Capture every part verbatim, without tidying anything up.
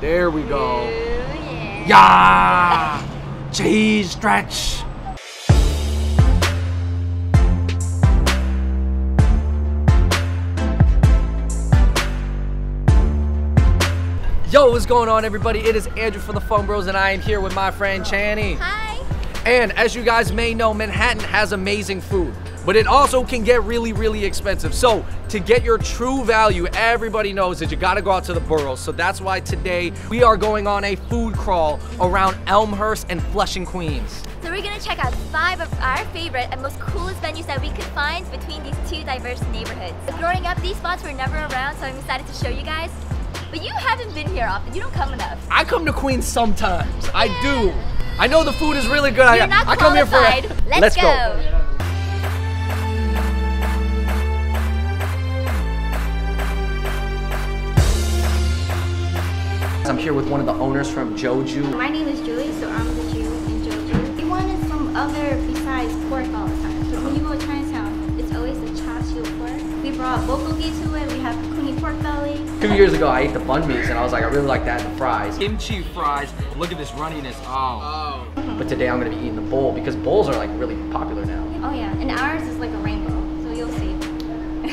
There we go. Ooh, yeah. Yeah. Cheese stretch. Yo, what's going on, everybody? It is Andrew from the Fung Bros, and I am here with my friend Chani. Hi. And as you guys may know, Manhattan has amazing food, but it also can get really, really expensive. So to get your true value, everybody knows that you gotta go out to the boroughs. So that's why today we are going on a food crawl around Elmhurst and Flushing, Queens. So we're gonna check out five of our favorite and most coolest venues that we could find between these two diverse neighborhoods. Growing up, these spots were never around, so I'm excited to show you guys. But you haven't been here often, you don't come enough. I come to Queens sometimes, yeah. I do. I know the food is really good. You're not I come here for it. Let's, Let's go. go. I'm here with one of the owners from Joju. My name is Julie, so I'm the Jew in Joju. We wanted some other besides pork all the time. So when you go to Chinatown, it's always the char siu pork. We brought bulgogi to it. We have kuni pork belly. Two years ago, I ate the bun meats, and I was like, I really like that and the fries. Kimchi fries. Look at this runniness. Oh. oh. But today, I'm going to be eating the bowl, because bowls are like really popular now. Oh, yeah. And ours is like a rainbow, so you'll see.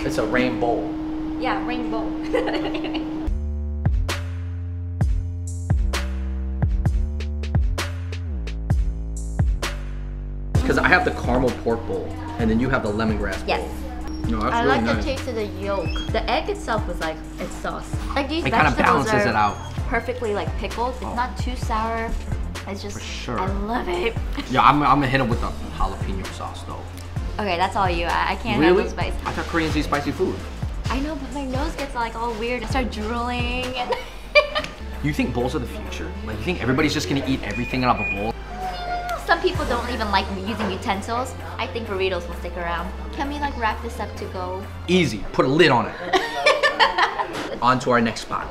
It's a rain bowl. Yeah, rain bowl. Because I have the caramel pork bowl, and then you have the lemongrass yes. bowl. Yes. No, that's I really like nice. The taste of the yolk. The egg itself was like its sauce. Like these it vegetables kind of balances are it out. perfectly like pickled. It's oh. not too sour. It's just. For sure. I love it. Yeah, I'm, I'm gonna hit it with the jalapeno sauce though. Okay, that's all you. I, I can't really? handle spice. I thought Koreans eat spicy food. I know, but my nose gets like all weird. I start drooling. And you think bowls are the future? Like, you think everybody's just gonna eat everything out of a bowl? Some people don't even like using utensils. I think burritos will stick around. Can we like wrap this up to go? Easy, put a lid on it. On to our next spot.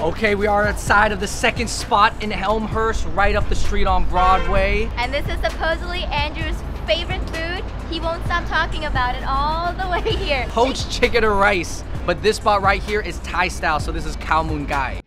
Okay, we are outside of the second spot in Elmhurst, right up the street on Broadway. And this is supposedly Andrew's favorite food. He won't stop talking about it all the way here. Poached chicken or rice. But this spot right here is Thai style, so this is Khao Mun Gai.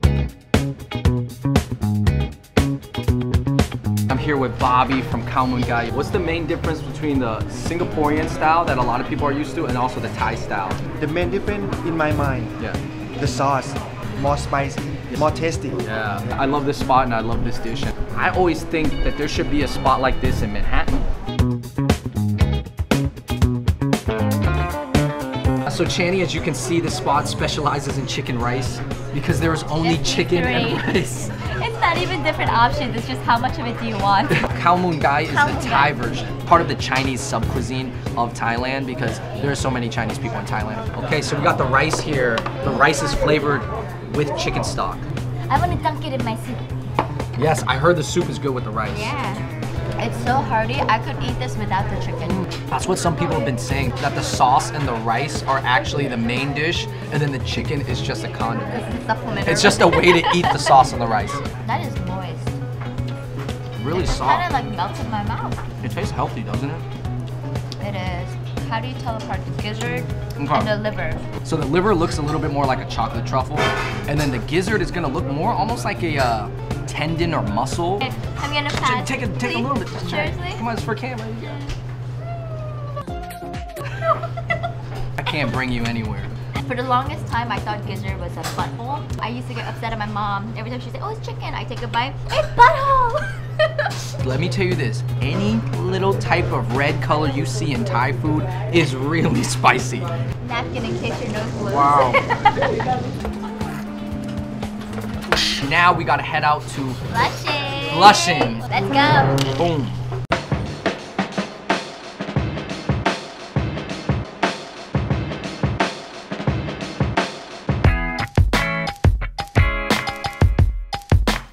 I'm here with Bobby from Khao Mun Gai. What's the main difference between the Singaporean style that a lot of people are used to and also the Thai style? The main difference in my mind, yeah, the sauce. More spicy, more tasty. Yeah, I love this spot and I love this dish. I always think that there should be a spot like this in Manhattan. So Chani, as you can see, this spot specializes in chicken rice because there is only chicken great. and rice. It's not even different options, it's just how much of it do you want. Khao Mun Gai is Khao the Mun Thai Gai. version, part of the Chinese sub-cuisine of Thailand because there are so many Chinese people in Thailand. Okay, so we got the rice here. The rice is flavored with chicken stock. I want to dunk it in my soup. Yes, I heard the soup is good with the rice. Yeah. It's so hearty, I could eat this without the chicken. Mm, that's what some people have been saying, that the sauce and the rice are actually the main dish, and then the chicken is just a condiment. It's a supplement. It's just a way to eat the sauce and the rice. That is moist. Really it soft. It kind of like melts in my mouth. It tastes healthy, doesn't it? It is. How do you tell apart the gizzard okay. and the liver? So the liver looks a little bit more like a chocolate truffle, and then the gizzard is going to look more almost like a... Uh, tendon or muscle. Okay, I'm gonna pat. Take a take Please. a little bit. Just try. Seriously? Come on, it's for camera. I can't bring you anywhere. For the longest time, I thought gizzard was a butthole. I used to get upset at my mom every time she said, "Oh, it's chicken." I take a bite. It's butthole. Let me tell you this: any little type of red color you see in Thai food is really spicy. Napkin in case your nose blows. Wow. Now we gotta head out to Flushing. Flushing. Let's go. Boom.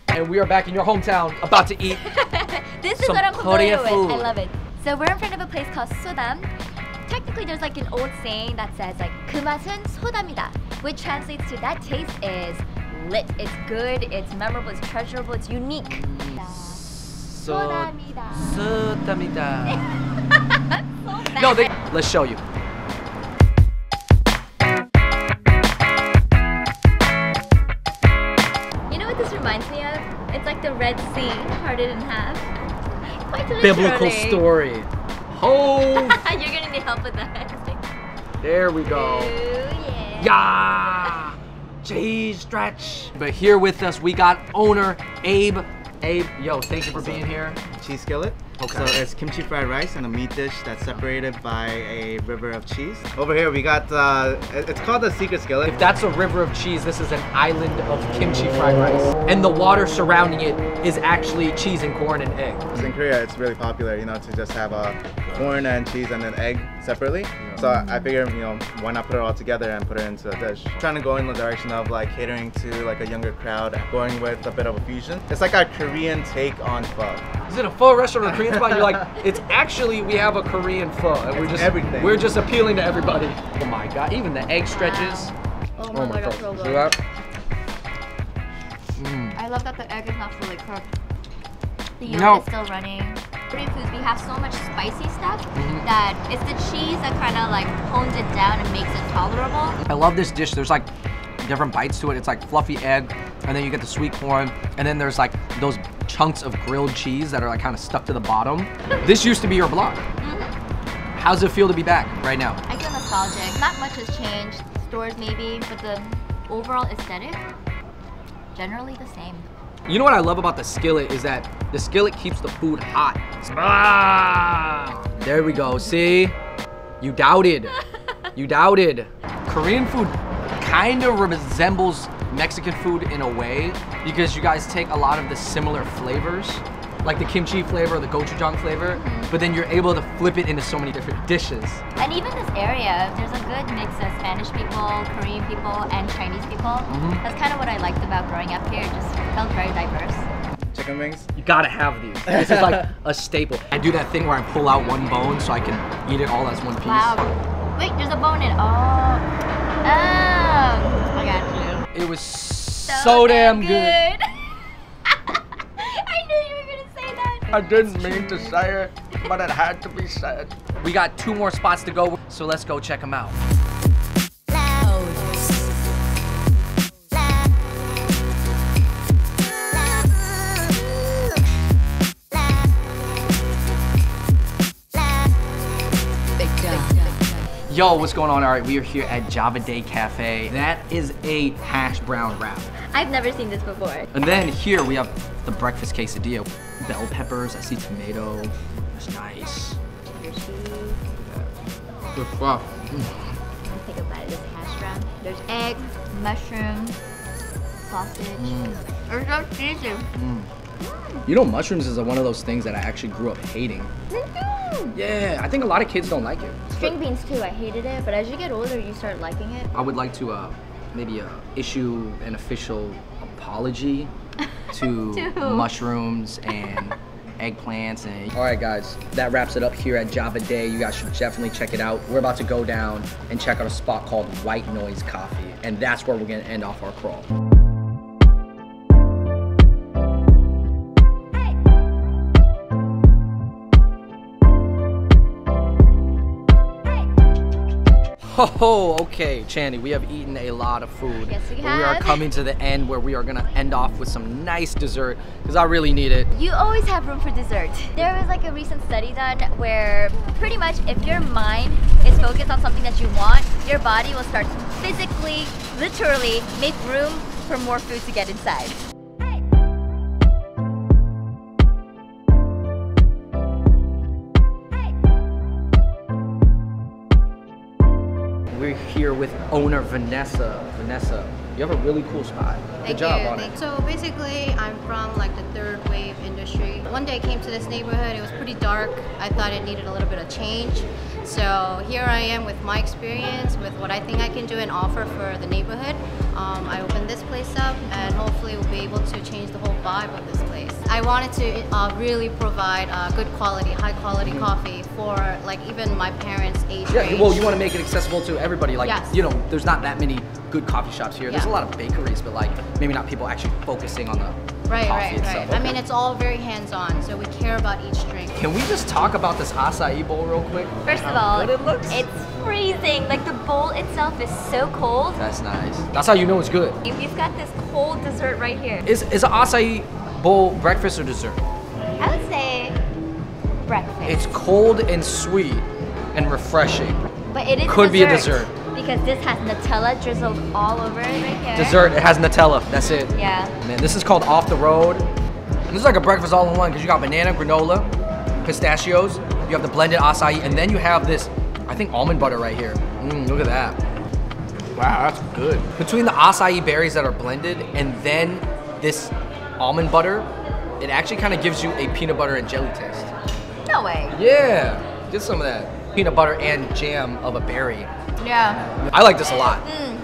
And we are back in your hometown, about to eat. This is some what I'm familiar with. Food. I love it. So we're in front of a place called Sodam. Technically, there's like an old saying that says like "그 맛은 소담이다," which translates to "that taste is." Lit. It's good, it's memorable, it's treasurable, it's unique. So, so, so no, they, let's show you. reminds me of? It's like the Red Sea, parted in half. Quite biblical story. Ho! You're gonna need help with that. There we go. Ooh, yeah. Yeah! Jeez, stretch. But here with us, we got owner Abe. Abe, yo, thank you for being here. Cheese skillet. Okay. So it's kimchi fried rice and a meat dish that's separated by a river of cheese. Over here we got, uh, it's called the secret skillet. If that's a river of cheese, this is an island of kimchi fried rice. And the water surrounding it is actually cheese and corn and egg. In Korea, it's really popular, you know, to just have a corn and cheese and an egg separately. Yeah. So I figured, you know, why not put it all together and put it into a dish. I'm trying to go in the direction of like catering to like a younger crowd, going with a bit of a fusion. It's like our Korean take on pho. Is it a pho restaurant or a Korean spot? You're like, it's actually, we have a Korean pho. And we're just, everything. We're just appealing to everybody. Oh my God, even the egg stretches. Wow. Oh, oh my, my God, so good. See that? Mm. I love that the egg is not fully cooked. The yolk no. is still running. Korean foods, we have so much spicy stuff mm-hmm. that it's the cheese that kind of like hones it down and makes it tolerable. I love this dish. There's like different bites to it. It's like fluffy egg, and then you get the sweet corn, and then there's like those chunks of grilled cheese that are like kind of stuck to the bottom. This used to be your blog. Mm-hmm. How does it feel to be back right now? I feel nostalgic. Not much has changed. Stores maybe, but the overall aesthetic, generally the same. You know what I love about the skillet is that the skillet keeps the food hot. Ah! There we go, see? You doubted. You doubted. Korean food kind of resembles Mexican food in a way, because you guys take a lot of the similar flavors, like the kimchi flavor, the gochujang flavor, mm-hmm. but then you're able to flip it into so many different dishes. And even this area, there's a good mix of Spanish people, Korean people, and Chinese people. Mm-hmm. That's kind of what I liked about growing up here. It just felt very diverse. Chicken wings? You gotta have these. This is like a staple. I do that thing where I pull out one bone so I can eat it all as one piece. Wow. Wait, there's a bone in it. Oh. Oh, I got you. It was so, so damn good. good. I knew you were gonna say that. I didn't mean to say it, but it had to be said. We got two more spots to go, so let's go check them out. Yo, what's going on? All right, we are here at Java Day Cafe. That is a hash brown wrap. I've never seen this before. And then here we have the breakfast quesadilla. Bell peppers, I see tomato. It's nice. Cheddar cheese. Good fluff. Mm. I think about it as hash brown. There's egg, mushroom, sausage. Mm. There's no cheese. Mm. Mm. You know, mushrooms is one of those things that I actually grew up hating. Yeah, I think a lot of kids don't like it. String beans too, I hated it, but as you get older, you start liking it. I would like to uh, maybe uh, issue an official apology to mushrooms and eggplants. And all right, guys, that wraps it up here at Java Day. You guys should definitely check it out. We're about to go down and check out a spot called White Noise Coffee, and that's where we're gonna end off our crawl. Oh, okay, Chandy, we have eaten a lot of food. Yes, we have. We are coming to the end where we are gonna end off with some nice dessert, because I really need it. You always have room for dessert. There was like a recent study done where pretty much if your mind is focused on something that you want, your body will start to physically, literally make room for more food to get inside. We're here with owner Vanessa. Vanessa, you have a really cool spot. Good job on it. So basically, I'm from like the third wave industry. One day I came to this neighborhood, it was pretty dark. I thought it needed a little bit of change. So here I am with my experience, with what I think I can do and offer for the neighborhood. Um, I opened this place up and hopefully we'll be able to change the whole vibe of this place. I wanted to uh, really provide uh, good quality, high quality mm-hmm. coffee for like even my parents' age yeah, range. Well, you want to make it accessible to everybody. Like, yes. you know, there's not that many good coffee shops here. Yeah. There's a lot of bakeries, but like maybe not people actually focusing on the right, the coffee right, itself. Right. Okay. I mean, it's all very hands-on, so we care about each drink. Can we just talk about this acai bowl real quick? First of all, it looks. It's freezing. Like the bowl itself is so cold. That's nice. That's how you know it's good. You've got this cold dessert right here. Is is an acai bowl breakfast or dessert? I would say breakfast. It's cold and sweet and refreshing. But it is could be a dessert. Because this has Nutella drizzled all over it right here. Dessert, it has Nutella, that's it. Yeah. Man, this is called Off the Road. And this is like a breakfast all in one because you got banana, granola, pistachios, you have the blended acai, and then you have this, I think, almond butter right here. Mmm, look at that. Wow, that's good. Between the acai berries that are blended and then this almond butter, it actually kind of gives you a peanut butter and jelly taste. No way. Yeah, get some of that. Peanut butter and jam of a berry. Yeah. I like this a lot. Mm.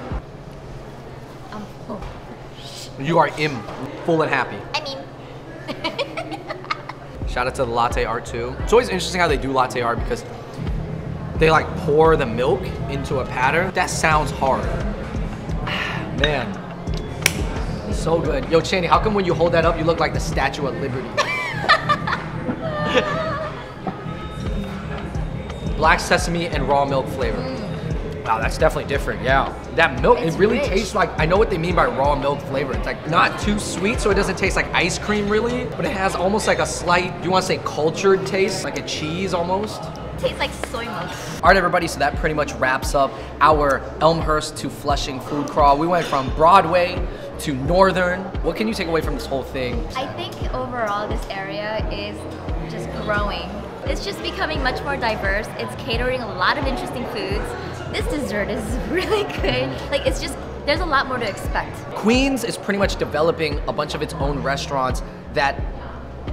I'm full. You are im, full and happy. I mean. Shout out to the latte art too. It's always interesting how they do latte art because they like pour the milk into a pattern. That sounds hard. Man, so good. Yo, Channy, how come when you hold that up, you look like the Statue of Liberty? Black sesame and raw milk flavor. Mm. Wow, that's definitely different, yeah. That milk, it's it really rich. Tastes like, I know what they mean by raw milk flavor. It's like not too sweet, so it doesn't taste like ice cream really, but it has almost like a slight, do you want to say cultured taste? Like a cheese almost? Tastes like soy milk. All right, everybody, so that pretty much wraps up our Elmhurst to Flushing food crawl. We went from Broadway to Northern. What can you take away from this whole thing? I think overall this area is just growing. It's just becoming much more diverse. It's catering a lot of interesting foods. This dessert is really good. Like, it's just, there's a lot more to expect. Queens is pretty much developing a bunch of its own restaurants that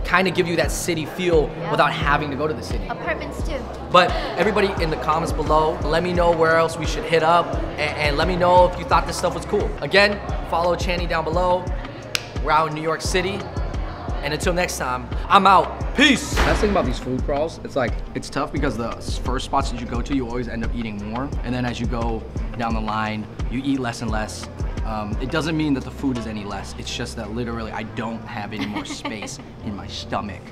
kind of give you that city feel yeah. without having to go to the city. Apartments too. But everybody in the comments below, let me know where else we should hit up and, and let me know if you thought this stuff was cool. Again, follow Channy down below. We're out in New York City. And until next time, I'm out. Peace. The best thing about these food crawls, it's like, it's tough because the first spots that you go to, you always end up eating more. And then as you go down the line, you eat less and less. Um, it doesn't mean that the food is any less. It's just that literally I don't have any more space in my stomach.